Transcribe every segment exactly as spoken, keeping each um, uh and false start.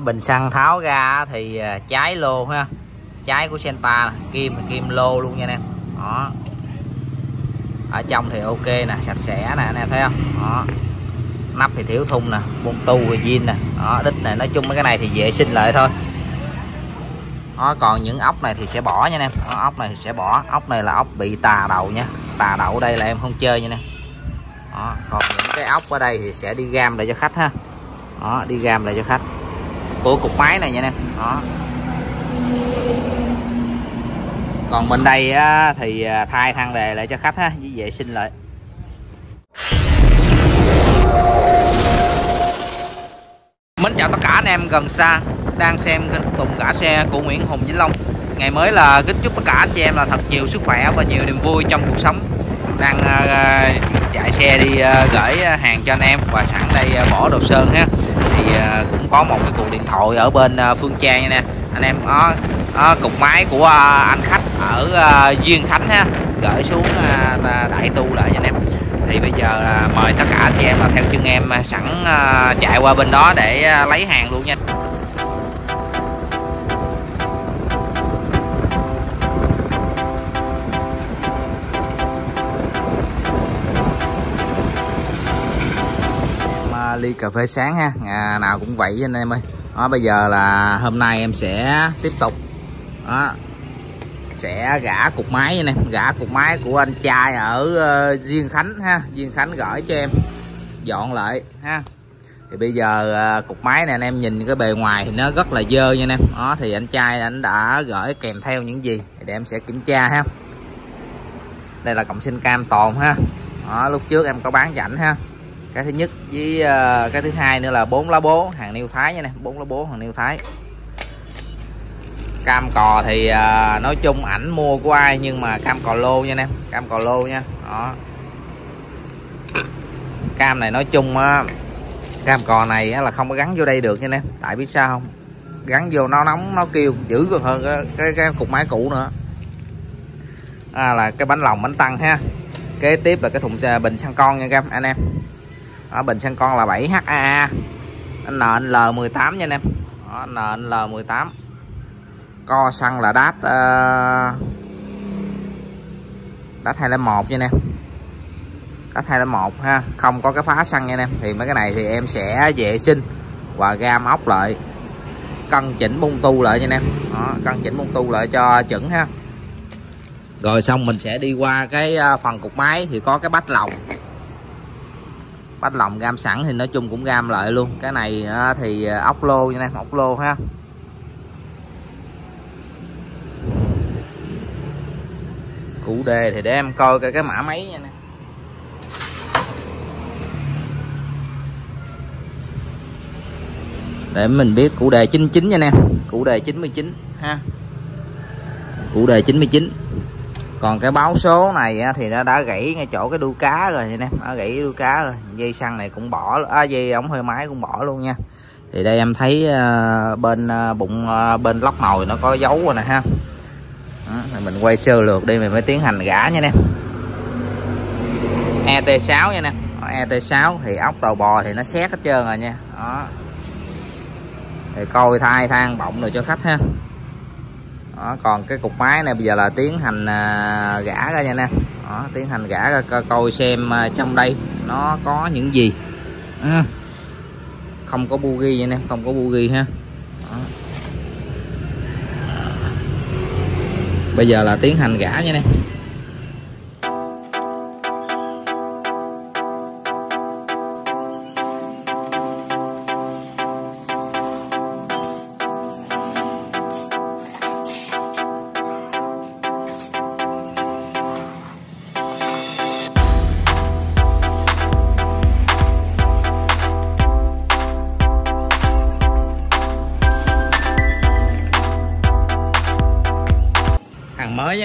Bình xăng tháo ra thì trái lô ha, trái của Senta kim kim lô luôn nha anh em. Đó, ở trong thì ok nè, sạch sẽ nè anh em thấy không. Đó, nắp thì thiểu thun nè, bông tu rồi zin nè. Đó, đít này nói chung mấy cái này thì vệ sinh lại thôi. Đó, còn những ốc này thì sẽ bỏ nha anh em. Đó, ốc này thì sẽ bỏ, ốc này là ốc bị tà đầu nha, tà đậu đây là em không chơi nha anh em. Đó, còn những cái ốc ở đây thì sẽ đi gam lại cho khách ha. Đó, đi gam lại cho khách của cục máy này nha anh em. Đó, còn bên đây á, thì thay than đề lại cho khách ha, với vệ sinh lại. Mến chào tất cả anh em gần xa đang xem kênh Tùng Gã Xe của Nguyễn Hùng Vĩnh Long. Ngày mới là kính chúc tất cả anh chị em là thật nhiều sức khỏe và nhiều niềm vui trong cuộc sống. Đang chạy xe đi gửi hàng cho anh em và sẵn đây bỏ đồ sơn ha, thì cũng có một cái cuộc điện thoại ở bên Phương Trang nè anh em. Đó, đó, cục máy của anh khách ở Diên Khánh ha, gửi xuống Đại Tu lại cho anh em. Thì bây giờ mời tất cả anh chị em là theo chân em sẵn chạy qua bên đó để lấy hàng luôn nha. Ly cà phê sáng ha, ngày nào cũng vậy anh em ơi. Đó, bây giờ là hôm nay em sẽ tiếp tục đó, sẽ gã cục máy nè, gã cục máy của anh trai ở uh, Diên Khánh ha, Diên Khánh gửi cho em dọn lại ha. Thì bây giờ uh, cục máy này anh em nhìn cái bề ngoài thì nó rất là dơ nha anh em. Đó, thì anh trai anh đã gửi kèm theo những gì để em sẽ kiểm tra ha. Đây là cọng sinh cam toàn ha. Đó, lúc trước em có bán cho ảnh ha. Cái thứ nhất với uh, cái thứ hai nữa là bốn lá bố hàng niêu Thái nha nè, bốn lá bố hàng niêu Thái. Cam cò thì uh, nói chung ảnh mua của ai nhưng mà cam cò lô nha nè, cam cò lô nha. Đó, cam này nói chung uh, cam cò này uh, là không có gắn vô đây được nha nè. Tại biết sao không, gắn vô nó nóng nó kêu dữ còn hơn cái, cái, cái cục máy cũ nữa. À, là cái bánh lòng bánh tăng ha. Kế tiếp là cái thùng bình xăng con nha các anh em. Đó, bình xăng con là bảy H A A N L mười tám nha anh em. Đó, N L mười tám. Co xăng là đát uh, đát hai không một nha anh em, đát hai không một ha, không có cái phá xăng nha anh em. Thì mấy cái này thì em sẽ vệ sinh và gam ốc lại, cân chỉnh bung tu lại nha anh em. Đó, cân chỉnh bung tu lại cho chuẩn ha. Rồi xong mình sẽ đi qua cái phần cục máy thì có cái bách lồng. Bách lồng gam sẵn thì nói chung cũng gam lại luôn. Cái này thì ốc lô nha anh em, ốc lô ha. Cụ đề thì để em coi cái, cái mã máy nha nè. Để mình biết cụ đề chín chín nha nè, cụ đề chín mươi chín ha. Cụ đề chín mươi chín. Còn cái báo số này thì nó đã gãy ngay chỗ cái đuôi cá rồi nè, nó gãy đuôi cá rồi. Dây xăng này cũng bỏ, à, dây ống hơi máy cũng bỏ luôn nha. Thì đây em thấy bên bụng bên lóc nồi nó có dấu rồi nè ha. Đó, mình quay sơ lược đi mình mới tiến hành gã nha nè. E T sáu nha nè, E T sáu thì ốc đầu bò thì nó xét hết trơn rồi nha. Đó, thì coi thai than bọng rồi cho khách ha. Đó, còn cái cục máy này bây giờ là tiến hành à, gã ra nha nè. Đó, tiến hành gã ra co coi xem à, trong đây nó có những gì. À, không có bugi nha nè, không có bugi ha. Đó, bây giờ là tiến hành gã nha nè. Mới nha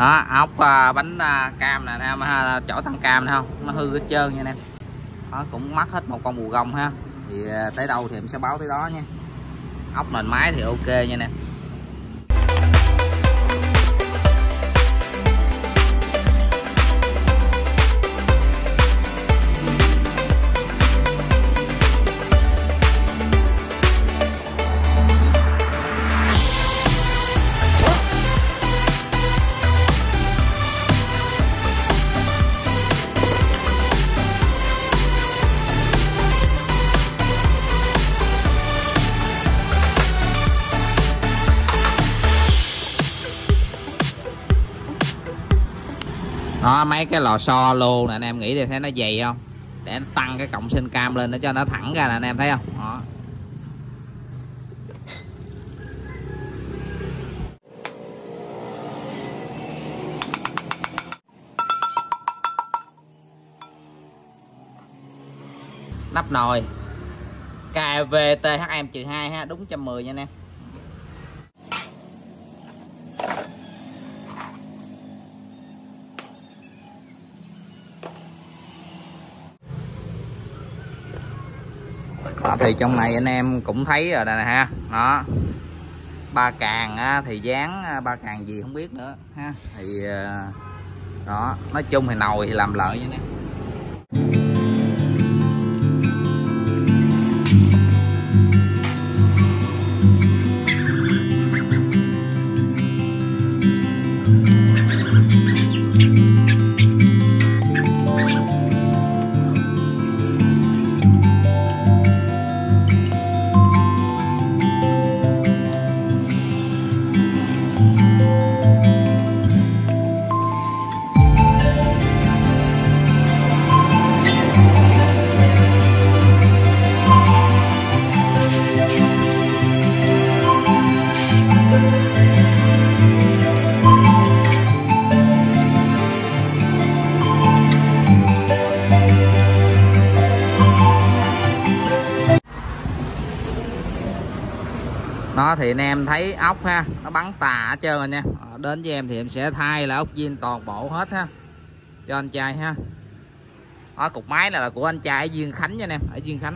Đó, ốc bánh cam nè anh em ha, chỗ thằng cam nè không, nó hư hết trơn nha anh em. Đó, cũng mắc hết một con bù gông ha. Thì tới đâu thì em sẽ báo tới đó nha. Ốc nền máy thì ok nha anh em. Đó, mấy cái lò xo lô nè anh em, nghĩ thì thấy nó dày không, để nó tăng cái cọng sinh cam lên để cho nó thẳng ra nè anh em, thấy không? Đó. Nắp nồi K V T H M hai ha, đúng một trăm mười nha anh em. Đó, thì trong này anh em cũng thấy rồi nè ha, đó ba càng á, thì dán ba càng gì không biết nữa ha, thì đó nói chung thì nồi thì làm lợi nha anh em. Đó, thì anh em thấy ốc ha, nó bắn tà hết trơn rồi nha. Đến với em thì em sẽ thay là ốc Diên toàn bộ hết ha, cho anh trai ha. Đó, cục máy là, là của anh trai ở Diên Khánh nha anh em, ở Diên Khánh.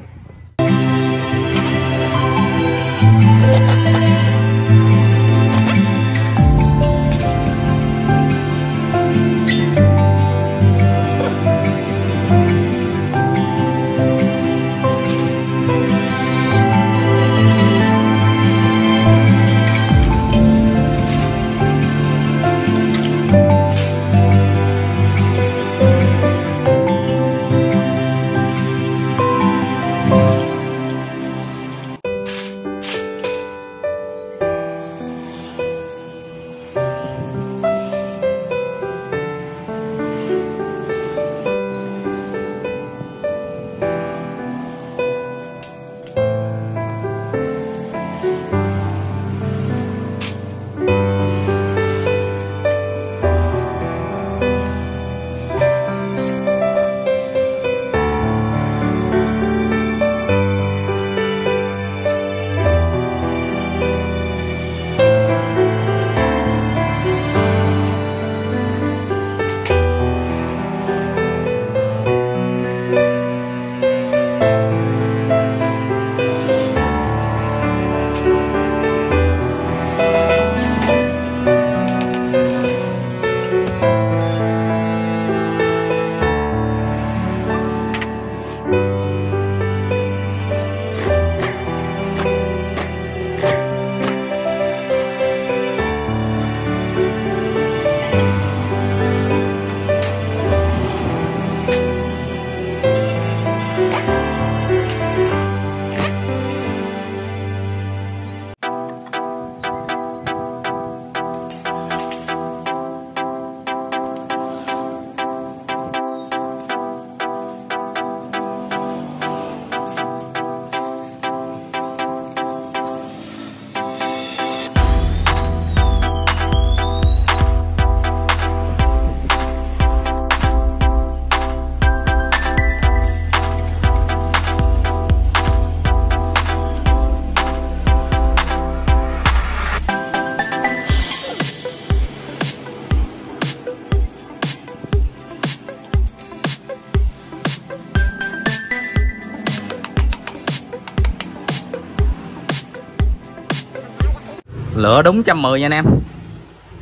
Lựa đúng một trăm mười nha anh em.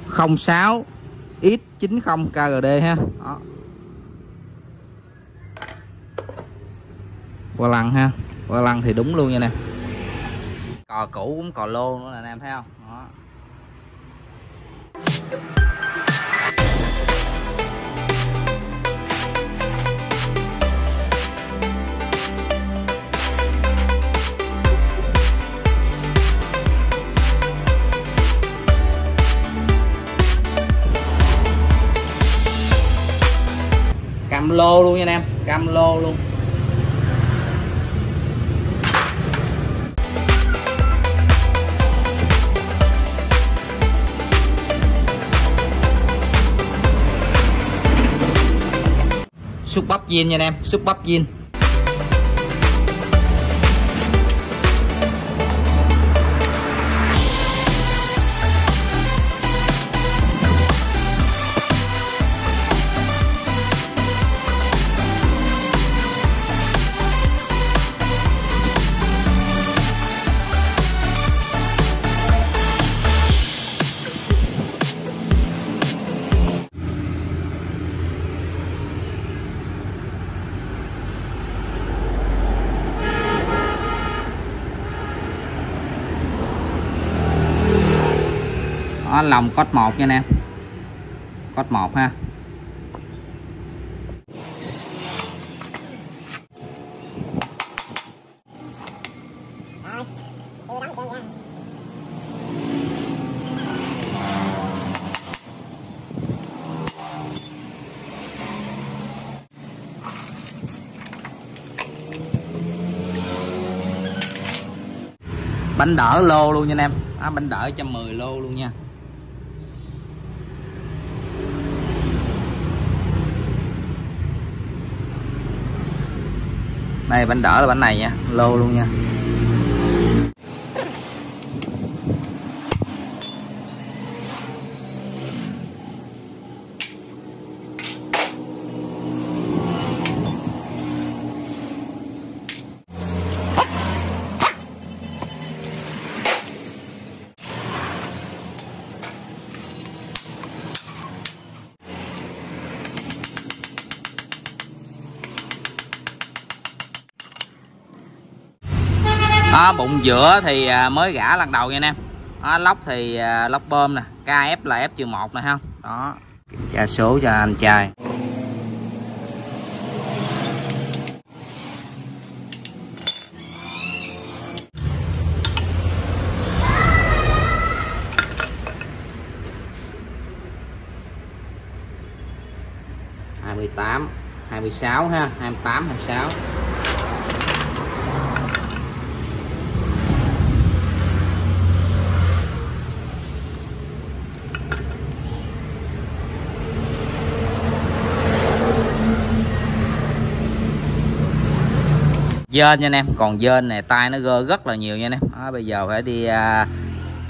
không sáu X chín mươi K G D ha. Đó. Qua lăng ha. Qua lăng thì đúng luôn nha anh em. Cò cũ cũng cò lô nữa là anh em thấy không? Đó. Cam lô luôn nha anh em, cam lô luôn. Súp bắp Diên nha anh em, súp bắp Diên. Lòng cốt một nha anh em, cốt một ha. Bánh đỡ lô luôn nha anh em, à, bánh đỡ một trăm mười lô luôn nha. Đây bánh đỡ là bánh này nha, lô luôn nha. Đó, bụng giữa thì mới gã lần đầu nha anh em. Đó, lóc thì lóc bơm nè, ca ép là F trừ một nè ha. Đó, kiểm tra số cho anh trai. hai mươi tám, hai mươi sáu ha, hai mươi tám, hai mươi sáu. Dên nha anh em, còn dên này tay nó gơ rất là nhiều nha anh em. Đó, bây giờ phải đi uh,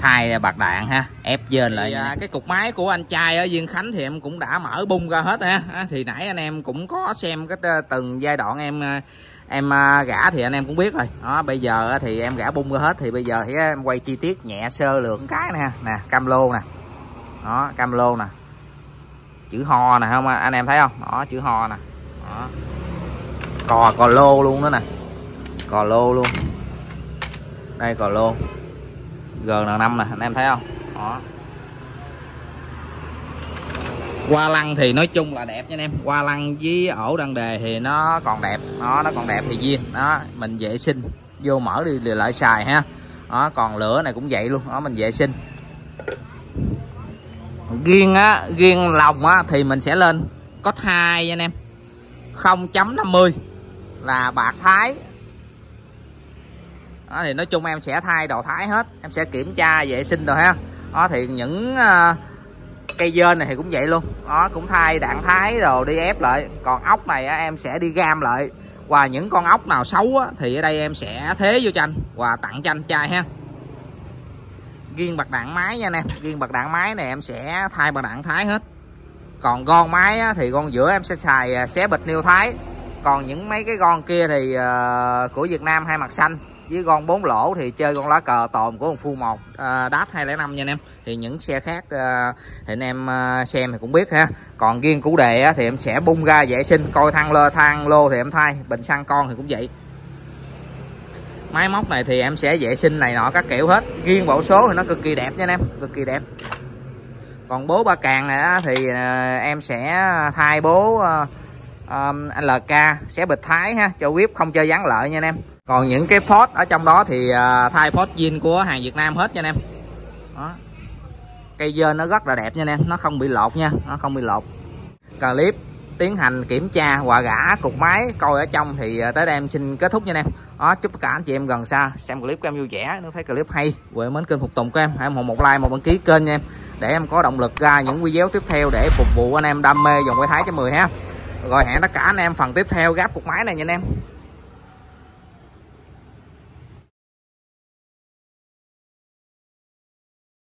thay bạc đạn ha, ép dên lại thì, uh, cái cục máy của anh trai ở Diên Khánh thì em cũng đã mở bung ra hết ha. À, thì nãy anh em cũng có xem cái từng giai đoạn em em uh, gã thì anh em cũng biết rồi. Đó, bây giờ thì em gã bung ra hết thì bây giờ thì em quay chi tiết nhẹ sơ lược cái nè ha. Nè, cam lô nè. Đó, cam lô nè. Chữ ho nè không anh em thấy không? Đó, chữ ho nè. Đó. Cò cò lô luôn đó nè. Cò lô luôn. Đây cò lô G N năm nè, anh em thấy không? Đó. Qua lăng thì nói chung là đẹp nha anh em. Qua lăng với ổ đăng đề thì nó còn đẹp. Nó nó còn đẹp thì Diên. Đó, mình vệ sinh, vô mở đi lại xài ha. Đó, còn lửa này cũng vậy luôn, đó mình vệ sinh. Riêng á, riêng lòng á thì mình sẽ lên cốt hai nha anh em. không chấm năm mươi là bạc thái. Đó, thì nói chung em sẽ thay đồ thái hết, em sẽ kiểm tra vệ sinh rồi ha. Đó thì những uh, cây dên này thì cũng vậy luôn. Đó cũng thay đạn thái rồi đi ép lại. Còn ốc này á, em sẽ đi gam lại. Và những con ốc nào xấu á, thì ở đây em sẽ thế vô cho anh và tặng cho anh trai ha. Riêng bạc đạn máy nha anh em, riêng bạc đạn máy này em sẽ thay bạc đạn thái hết. Còn con máy á, thì con giữa em sẽ xài xé bịch niêu thái. Còn những mấy cái con kia thì uh, của Việt Nam hai mặt xanh với con bốn lỗ thì chơi con lá cờ tồn của con Phu một à, Dash hai không năm nha anh em. Thì những xe khác à, thì anh em à, xem thì cũng biết ha. Còn riêng củ đề á, thì em sẽ bung ra vệ sinh, coi thang lơ thang lô thì em thay, bình xăng con thì cũng vậy. Máy móc này thì em sẽ vệ sinh này nọ các kiểu hết. Riêng bộ số thì nó cực kỳ đẹp nha anh em, cực kỳ đẹp. Còn bố ba càng này á, thì à, em sẽ thay bố à, Um, lờ ca sẽ bịch Thái ha, cho whip không chơi ván lợi nha anh em. Còn những cái Ford ở trong đó thì uh, thay Ford zin của hàng Việt Nam hết nha anh em. Đó. Cây dơ nó rất là đẹp nha anh em, nó không bị lột nha, nó không bị lột. Clip tiến hành kiểm tra hòa gã cục máy coi ở trong thì uh, tới đây em xin kết thúc nha anh em. Đó, chúc cả anh chị em gần xa xem clip của em vui vẻ, nếu thấy clip hay và mến kênh phục tùng của em, hãy ủng hộ một like, một đăng ký kênh nha em, để em có động lực ra những video tiếp theo để phục vụ anh em đam mê dòng quay Thái cho mười ha. Rồi hẹn tất cả anh em phần tiếp theo gáp cục máy này nha anh em.